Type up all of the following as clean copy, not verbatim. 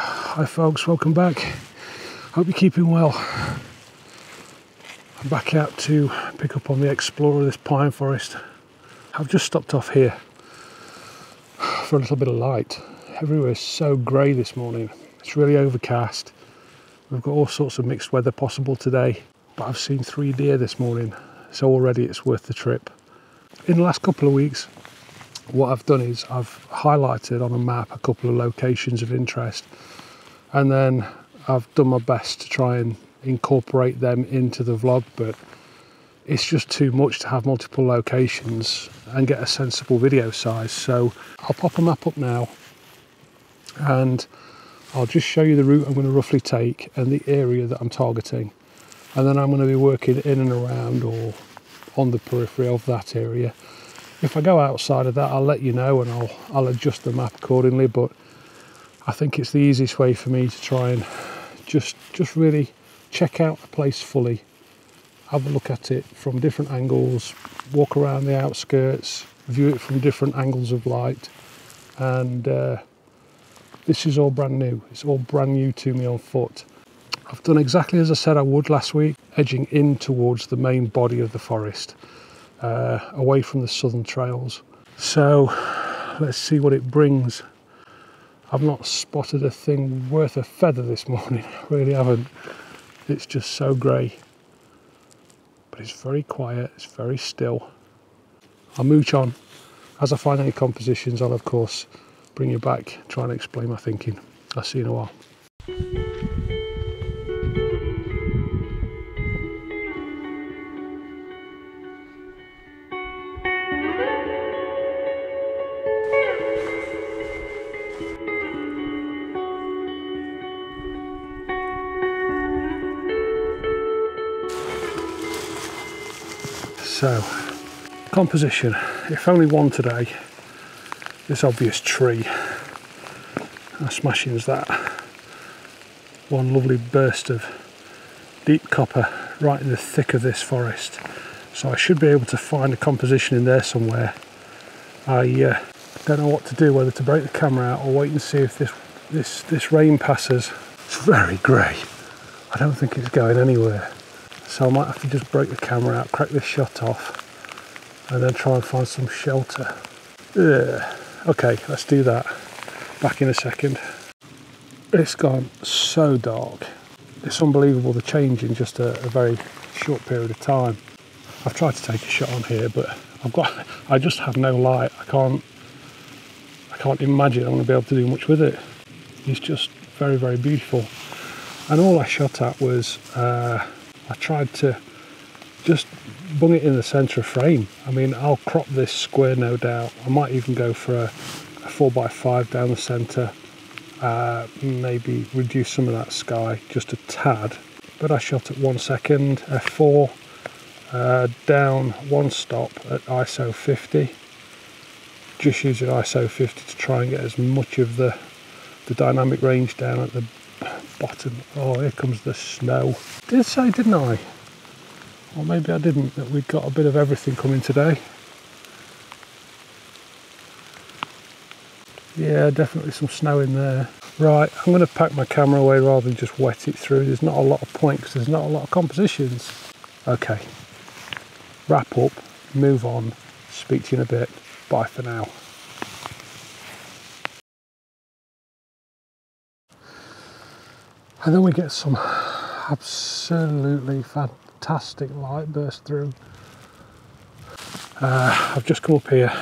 Hi folks, welcome back. Hope you're keeping well. I'm back out to pick up on the Explorer of this pine forest. I've just stopped off here for a little bit of light. Everywhere's so grey this morning. It's really overcast. We've got all sorts of mixed weather possible today, but I've seen 3 deer this morning, so already it's worth the trip. In the last couple of weeks, what I've done is I've highlighted on a map a couple of locations of interest, and then I've done my best to try and incorporate them into the vlog, but it's just too much to have multiple locations and get a sensible video size. So I'll pop a map up now and I'll just show you the route I'm going to roughly take and the area that I'm targeting, and then I'm going to be working in and around or on the periphery of that area. If I go outside of that, I'll let you know and I'll adjust the map accordingly, but I think it's the easiest way for me to try and just really check out the place fully, have a look at it from different angles, walk around the outskirts, view it from different angles of light, and this is all brand new. It's all brand new to me on foot. I've done exactly as I said I would last week, edging in towards the main body of the forest, away from the southern trails. So let's see what it brings. I've not spotted a thing worth a feather this morning, I really haven't. It's just so grey, but it's very quiet, it's very still. I'll mooch on. As I find any compositions, I'll of course bring you back, try and explain my thinking. I'll see you in a while. So, composition, if only one today, this obvious tree, how smashing is that? One lovely burst of deep copper right in the thick of this forest. So I should be able to find a composition in there somewhere. I don't know what to do, whether to break the camera out or wait and see if this rain passes. It's very grey, I don't think it's going anywhere. So I might have to just break the camera out, crack this shot off, and then try and find some shelter. Ugh. Okay, let's do that. Back in a second. It's gone so dark. It's unbelievable the change in just a very short period of time. I've tried to take a shot on here, but I just have no light. I can't imagine I'm going to be able to do much with it. It's just very, very beautiful. And all I shot at was, I tried to just bung it in the centre of frame. I mean, I'll crop this square, no doubt. I might even go for a 4x5 down the centre, maybe reduce some of that sky just a tad. But I shot at 1 second, f4, down 1 stop at ISO 50. Just using ISO 50 to try and get as much of the dynamic range down at the bottom. Oh, here comes the snow. Did say, didn't I? Or maybe I didn't, that we'd got a bit of everything coming today. Yeah, definitely some snow in there. Right, I'm going to pack my camera away rather than just wet it through. There's not a lot of point because there's not a lot of compositions. Okay, wrap up, move on, speak to you in a bit. Bye for now. And then we get some absolutely fantastic light burst through. I've just come up here,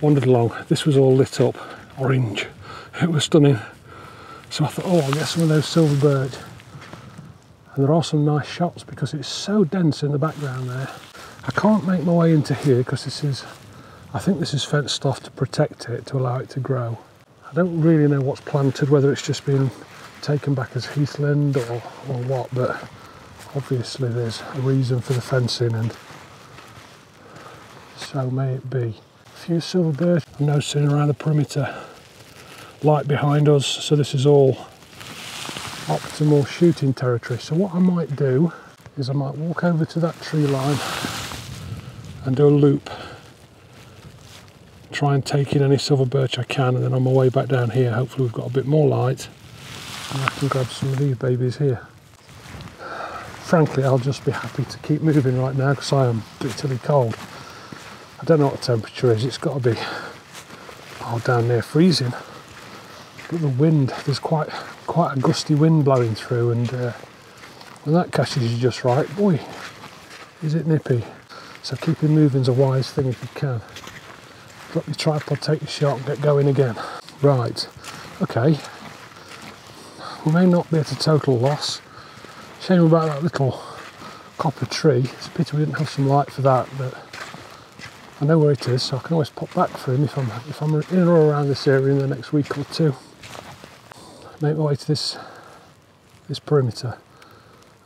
wandered along. This was all lit up orange. It was stunning. So I thought, oh, I'll get some of those silver birch. And there are some nice shots because it's so dense in the background there. I can't make my way into here because I think this is fenced off to protect it, to allow it to grow. I don't really know what's planted, whether it's just been taken back as heathland or what, but obviously there's a reason for the fencing, and so may it be. A few silver birds I'm noticing around the perimeter. Light behind us, so this is all optimal shooting territory. So what I might do is I might walk over to that tree line and do a loop, try and take in any silver birch I can, and then on my way back down here hopefully we've got a bit more light and I can grab some of these babies here. Frankly, I'll just be happy to keep moving right now because I am bitterly cold. I don't know what the temperature is, it's got to be down near freezing. But the wind, there's quite a gusty wind blowing through, and that catches you just right. Boy, is it nippy. So keeping moving's a wise thing if you can. Drop your tripod, take your shot and get going again. Right, okay. We may not be at a total loss. Shame about that little copper tree. It's a pity we didn't have some light for that, but I know where it is, so I can always pop back for him if I'm in or around this area in the next week or two. Make my way to this perimeter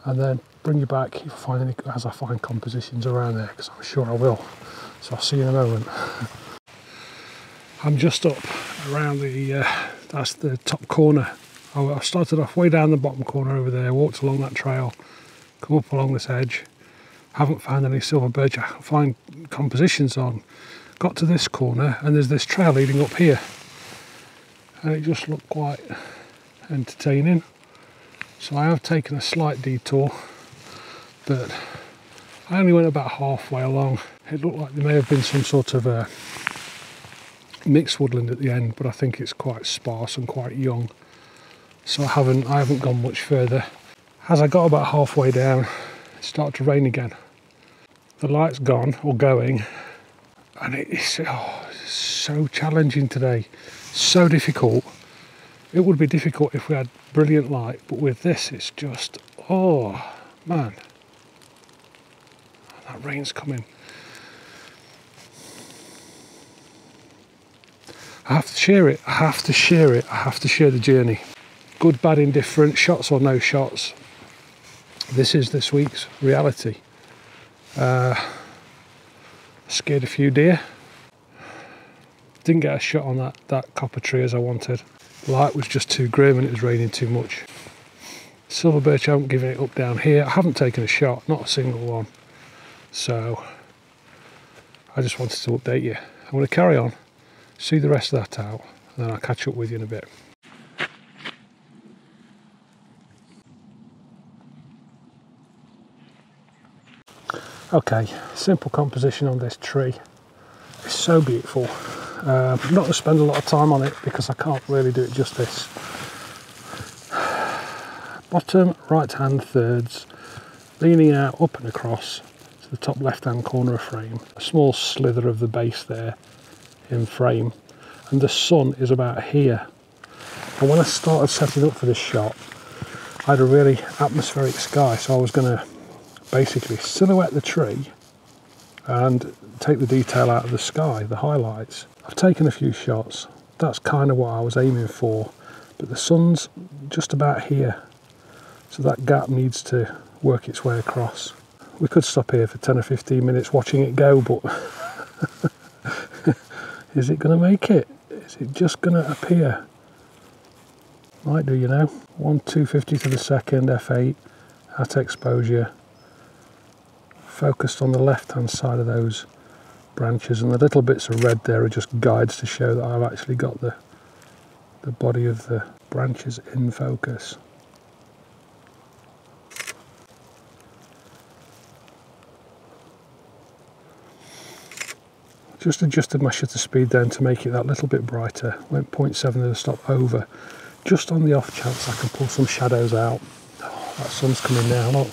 and then bring you back if I find any, as I find compositions around there, because I'm sure I will. So I'll see you in a moment. I'm just up around the that's the top corner. I started off way down the bottom corner over there, walked along that trail, come up along this edge. Haven't found any silver birch I can find compositions on. Got to this corner and there's this trail leading up here, and it just looked quite entertaining. So I have taken a slight detour, but I only went about halfway along. It looked like there may have been some sort of a mixed woodland at the end, but I think it's quite sparse and quite young. So I haven't gone much further. As I got about halfway down, it started to rain again. The light's gone or going, and it's so challenging today, so difficult. It would be difficult if we had brilliant light, but with this it's just, oh man, that rain's coming. I have to share it, I have to share it, I have to share the journey. Good, bad, indifferent, shots or no shots. This is this week's reality. Scared a few deer. Didn't get a shot on that copper tree as I wanted. The light was just too grim and it was raining too much. Silver birch, I haven't given it up down here. I haven't taken a shot, not a single one. So I just wanted to update you. I'm going to carry on, see the rest of that out, and then I'll catch up with you in a bit. Okay, simple composition on this tree. It's so beautiful. I'm not going to spend a lot of time on it because I can't really do it justice. Bottom right hand thirds, leaning out up and across to the top left hand corner of frame. A small slither of the base there in frame, and the sun is about here. And when I started setting up for this shot, I had a really atmospheric sky, so I was going to basically silhouette the tree and take the detail out of the sky, the highlights. I've taken a few shots, that's kind of what I was aiming for, but the sun's just about here, so that gap needs to work its way across. We could stop here for 10 or 15 minutes watching it go, but is it going to make it? Is it just going to appear? Might do, you know. 1/250 to the second, f8 at exposure. Focused on the left hand side of those branches, and the little bits of red there are just guides to show that I've actually got the body of the branches in focus. Just adjusted my shutter speed then to make it that little bit brighter, went 0.7 to the stop over, just on the off chance I can pull some shadows out. Oh, that sun's coming now, look.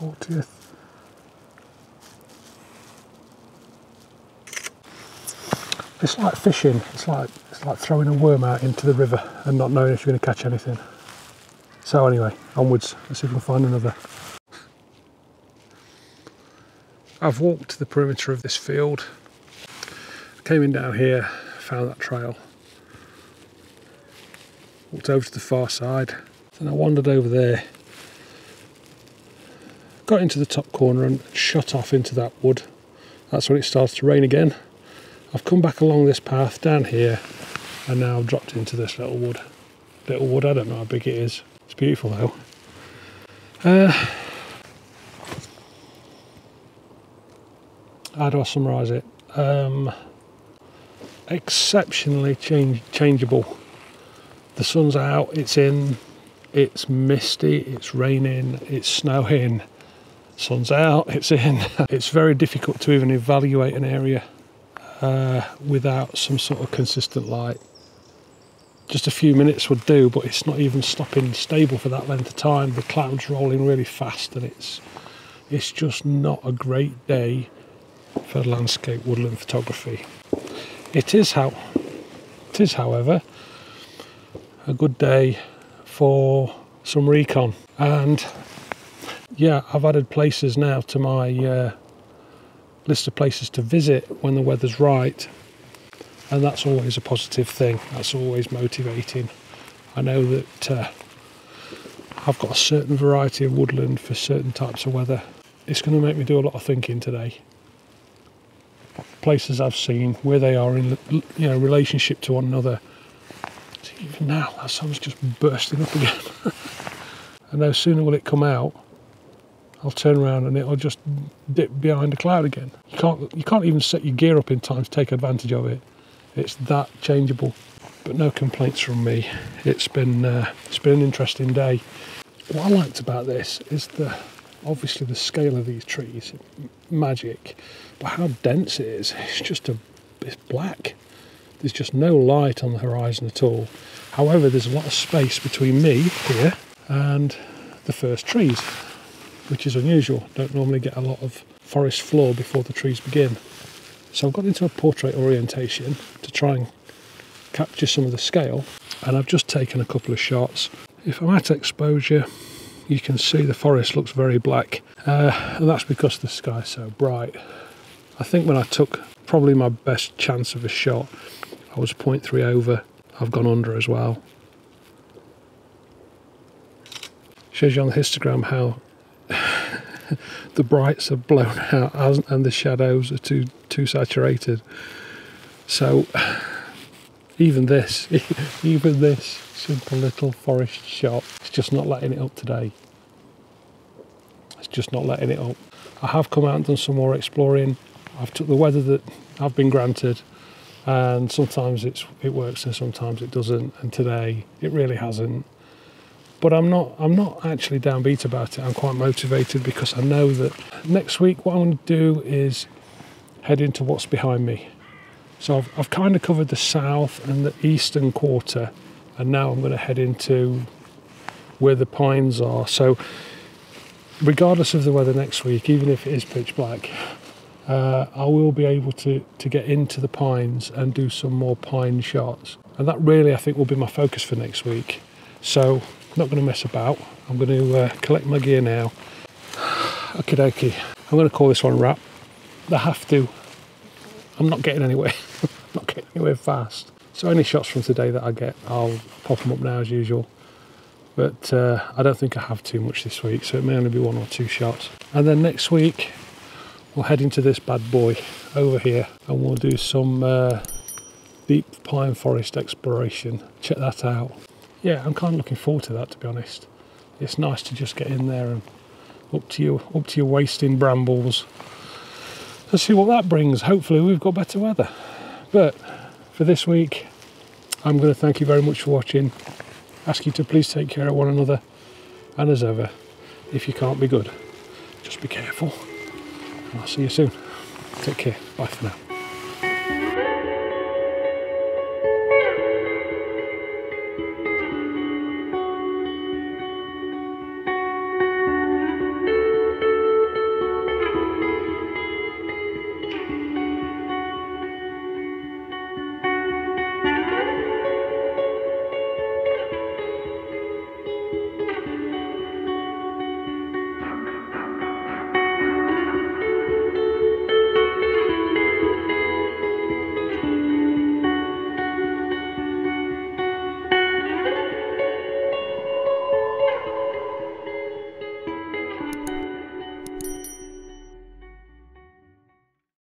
40th. It's like fishing, it's like throwing a worm out into the river and not knowing if you're going to catch anything. So anyway, onwards, let's see if we can find another. I've walked the perimeter of this field, came in down here, found that trail, walked over to the far side, then I wandered over there, got into the top corner and shut off into that wood. That's when it starts to rain again. I've come back along this path down here, and now I've dropped into this little wood. I don't know how big it is. It's beautiful though. How do I summarise it? Exceptionally changeable. The sun's out, it's in, it's misty, it's raining, it's snowing. Sun's out, it's in. It's very difficult to even evaluate an area without some sort of consistent light. Just a few minutes would do, but it's not even stopping stable for that length of time. The clouds roll in really fast, and it's just not a great day for landscape woodland photography. It is however a good day for some recon. And yeah, I've added places now to my list of places to visit when the weather's right. And that's always a positive thing. That's always motivating. I know that I've got a certain variety of woodland for certain types of weather. It's going to make me do a lot of thinking today. Places I've seen, where they are in, you know, relationship to one another. See, even now, that sun's just bursting up again. And no sooner will it come out, I'll turn around and it'll just dip behind a cloud again. You can't even set your gear up in time to take advantage of it. It's that changeable. But no complaints from me. It's been an interesting day. What I liked about this is obviously the scale of these trees, magic, but how dense it is. It's just it's black. There's just no light on the horizon at all. However, there's a lot of space between me here and the first trees, which is unusual. Don't normally get a lot of forest floor before the trees begin. So I've got into a portrait orientation to try and capture some of the scale, and I've just taken a couple of shots. If I'm at exposure, you can see the forest looks very black, and that's because the sky's so bright. I think when I took probably my best chance of a shot, I was 0.3 over. I've gone under as well. Shows you on the histogram how the brights are blown out and the shadows are too saturated. So even this simple little forest shot, it's just not letting it up today. It's just not letting it up. I have come out and done some more exploring. I've took the weather that I've been granted, and sometimes it works and sometimes it doesn't, and today it really hasn't. But I'm not actually downbeat about it. I'm quite motivated because I know that next week what I'm going to do is head into what's behind me. So I've kind of covered the south and the eastern quarter, and now I'm going to head into where the pines are. So regardless of the weather next week, even if it is pitch black, I will be able to get into the pines and do some more pine shots. And that really, I think, will be my focus for next week. So not going to mess about. I'm going to collect my gear now. Okie dokie. I'm going to call this one wrap. I have to. I'm not getting anywhere. Not getting anywhere fast. So any shots from today that I get, I'll pop them up now as usual. But I don't think I have too much this week, so it may only be one or two shots. And then next week, we'll head into this bad boy over here, and we'll do some deep pine forest exploration. Check that out. Yeah, I'm kind of looking forward to that, to be honest. It's nice to just get in there and up to your waist in brambles and see what that brings. Hopefully we've got better weather. But for this week, I'm going to thank you very much for watching. Ask you to please take care of one another. And as ever, if you can't be good, just be careful. And I'll see you soon. Take care. Bye for now.